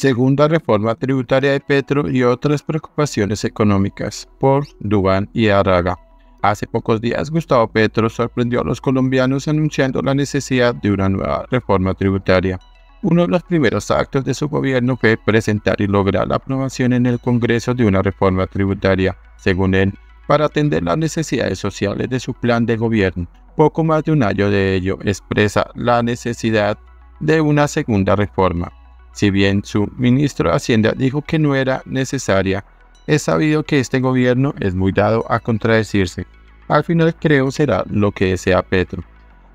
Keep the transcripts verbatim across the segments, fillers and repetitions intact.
segunda reforma tributaria de Petro y otras preocupaciones económicas, por Duván Idarraga. Hace pocos días, Gustavo Petro sorprendió a los colombianos anunciando la necesidad de una nueva reforma tributaria. Uno de los primeros actos de su gobierno fue presentar y lograr la aprobación en el Congreso de una reforma tributaria, según él, para atender las necesidades sociales de su plan de gobierno. Poco más de un año de ello expresa la necesidad de una segunda reforma. Si bien su ministro de Hacienda dijo que no era necesaria, es sabido que este gobierno es muy dado a contradecirse. Al final creo será lo que desea Petro.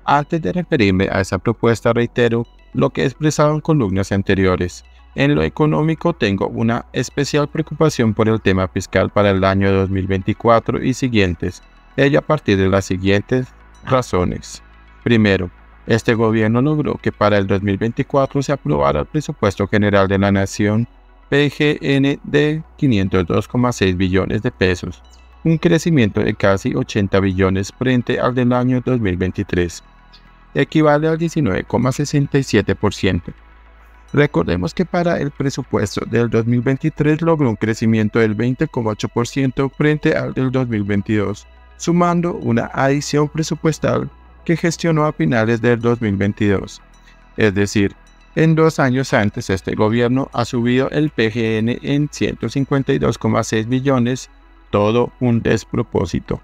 Antes de referirme a esa propuesta reitero lo que he expresado en columnas anteriores. En lo económico tengo una especial preocupación por el tema fiscal para el año dos mil veinticuatro y siguientes, ello a partir de las siguientes razones. Primero, este gobierno logró que para el dos mil veinticuatro se aprobara el presupuesto general de la nación P G N de quinientos dos coma seis billones de pesos, un crecimiento de casi ochenta billones frente al del año dos mil veintitrés, equivale al diecinueve coma sesenta y siete por ciento. Recordemos que para el presupuesto del dos mil veintitrés logró un crecimiento del veinte coma ocho por ciento frente al del dos mil veintidós, sumando una adición presupuestal que gestionó a finales del dos mil veintidós, es decir, en dos años antes, este gobierno ha subido el P G N en ciento cincuenta y dos coma seis billones, todo un despropósito.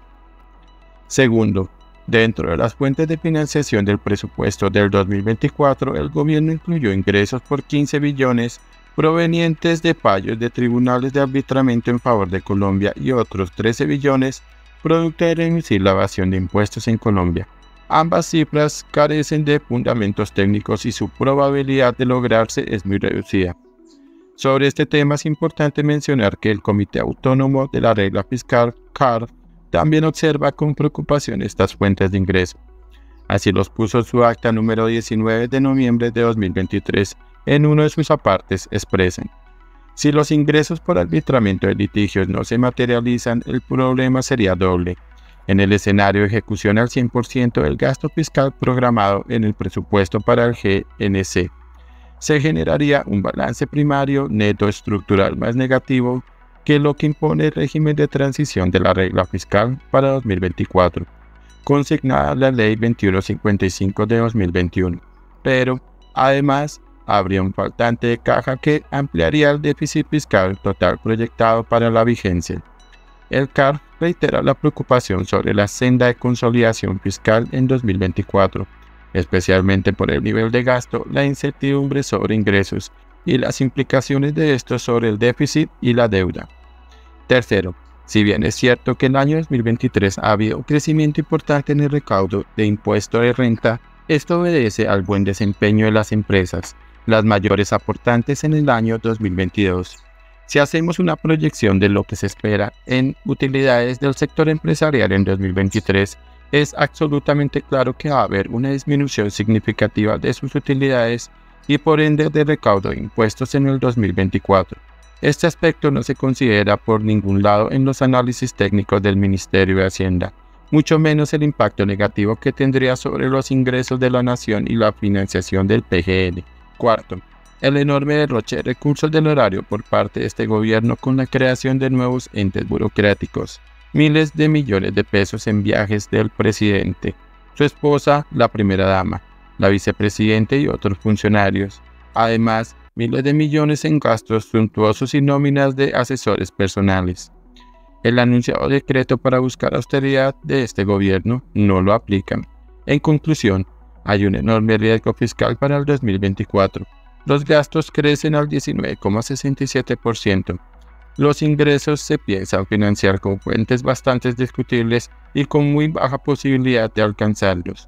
Segundo, dentro de las fuentes de financiación del presupuesto del dos mil veinticuatro, el gobierno incluyó ingresos por quince billones provenientes de fallos de tribunales de arbitramiento en favor de Colombia y otros trece billones producto de reducir la evasión de impuestos en Colombia. Ambas cifras carecen de fundamentos técnicos y su probabilidad de lograrse es muy reducida. Sobre este tema es importante mencionar que el Comité Autónomo de la Regla Fiscal, C A R, también observa con preocupación estas fuentes de ingreso. Así los puso en su acta número diecinueve de noviembre de dos mil veintitrés, en uno de sus apartes expresan: si los ingresos por arbitramiento de litigios no se materializan, el problema sería doble. En el escenario ejecución al cien por ciento del gasto fiscal programado en el presupuesto para el G N C, se generaría un balance primario neto estructural más negativo que lo que impone el régimen de transición de la regla fiscal para dos mil veinticuatro, consignada la Ley veintiuno cincuenta y cinco de dos mil veintiuno, pero además habría un faltante de caja que ampliaría el déficit fiscal total proyectado para la vigencia. El C A R reitera la preocupación sobre la senda de consolidación fiscal en dos mil veinticuatro, especialmente por el nivel de gasto, la incertidumbre sobre ingresos y las implicaciones de esto sobre el déficit y la deuda. Tercero, si bien es cierto que en el año dos mil veintitrés ha habido un crecimiento importante en el recaudo de impuesto de renta, esto obedece al buen desempeño de las empresas, las mayores aportantes en el año dos mil veintidós. Si hacemos una proyección de lo que se espera en utilidades del sector empresarial en dos mil veintitrés, es absolutamente claro que va a haber una disminución significativa de sus utilidades y por ende de recaudo de impuestos en el dos mil veinticuatro. Este aspecto no se considera por ningún lado en los análisis técnicos del Ministerio de Hacienda, mucho menos el impacto negativo que tendría sobre los ingresos de la nación y la financiación del P G N. Cuarto, el enorme derroche de recursos del erario por parte de este gobierno con la creación de nuevos entes burocráticos, miles de millones de pesos en viajes del presidente, su esposa, la primera dama, la vicepresidenta y otros funcionarios, además miles de millones en gastos suntuosos y nóminas de asesores personales. El anunciado decreto para buscar austeridad de este gobierno no lo aplican. En conclusión, hay un enorme riesgo fiscal para el dos mil veinticuatro. Los gastos crecen al diecinueve coma sesenta y siete por ciento. Los ingresos se piensan financiar con fuentes bastante discutibles y con muy baja posibilidad de alcanzarlos.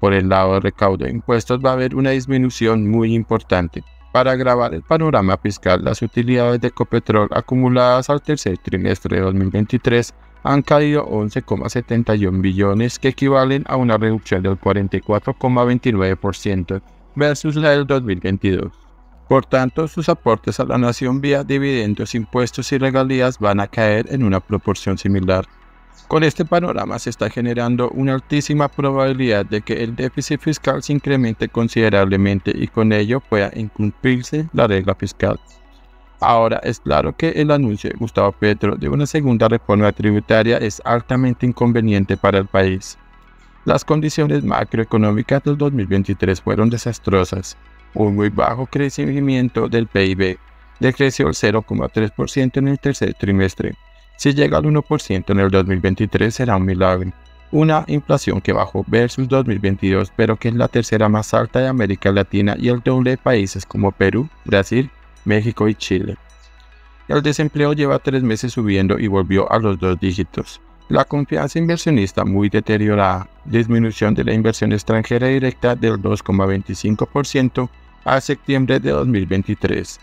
Por el lado del recaudo de impuestos va a haber una disminución muy importante. Para agravar el panorama fiscal, las utilidades de Ecopetrol acumuladas al tercer trimestre de dos mil veintitrés han caído once coma setenta y uno billones, que equivalen a una reducción del cuarenta y cuatro coma veintinueve por ciento. Versus la del dos mil veintidós. Por tanto, sus aportes a la nación vía dividendos, impuestos y regalías van a caer en una proporción similar. Con este panorama se está generando una altísima probabilidad de que el déficit fiscal se incremente considerablemente y con ello pueda incumplirse la regla fiscal. Ahora es claro que el anuncio de Gustavo Petro de una segunda reforma tributaria es altamente inconveniente para el país. Las condiciones macroeconómicas del dos mil veintitrés fueron desastrosas. Un muy bajo crecimiento del P I B, decreció el cero coma tres por ciento en el tercer trimestre. Si llega al uno por ciento en el dos mil veintitrés será un milagro. Una inflación que bajó versus dos mil veintidós, pero que es la tercera más alta de América Latina y el doble de países como Perú, Brasil, México y Chile. El desempleo lleva tres meses subiendo y volvió a los dos dígitos. La confianza inversionista muy deteriorada, disminución de la inversión extranjera directa del dos coma veinticinco por ciento a septiembre de dos mil veintitrés.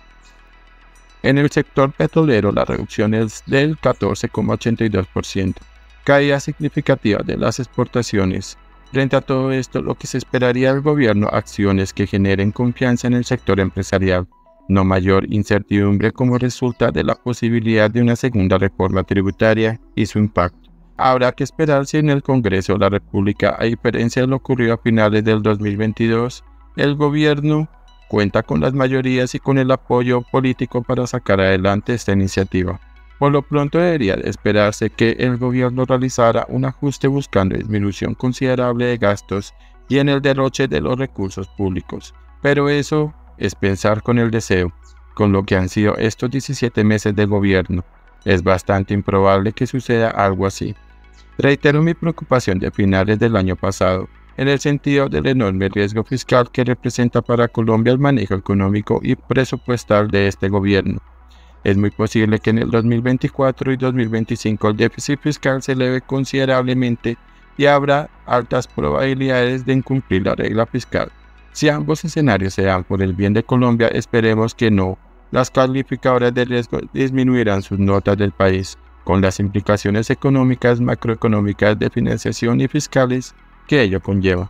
En el sector petrolero la reducción es del catorce coma ochenta y dos por ciento, caída significativa de las exportaciones. Frente a todo esto, lo que se esperaría del gobierno, acciones que generen confianza en el sector empresarial, no mayor incertidumbre como resulta de la posibilidad de una segunda reforma tributaria y su impacto. Habrá que esperar si en el Congreso de la República, a diferencia de lo ocurrido a finales del dos mil veintidós, el gobierno cuenta con las mayorías y con el apoyo político para sacar adelante esta iniciativa. Por lo pronto debería esperarse que el gobierno realizara un ajuste buscando disminución considerable de gastos y en el derroche de los recursos públicos. Pero eso es pensar con el deseo, con lo que han sido estos diecisiete meses de gobierno. Es bastante improbable que suceda algo así. Reitero mi preocupación de finales del año pasado, en el sentido del enorme riesgo fiscal que representa para Colombia el manejo económico y presupuestal de este gobierno. Es muy posible que en el dos mil veinticuatro y dos mil veinticinco el déficit fiscal se eleve considerablemente y habrá altas probabilidades de incumplir la regla fiscal. Si ambos escenarios se dan por el bien de Colombia, esperemos que no. Las calificadoras de riesgo disminuirán sus notas del país, con las implicaciones económicas, macroeconómicas, de financiación y fiscales que ello conlleva.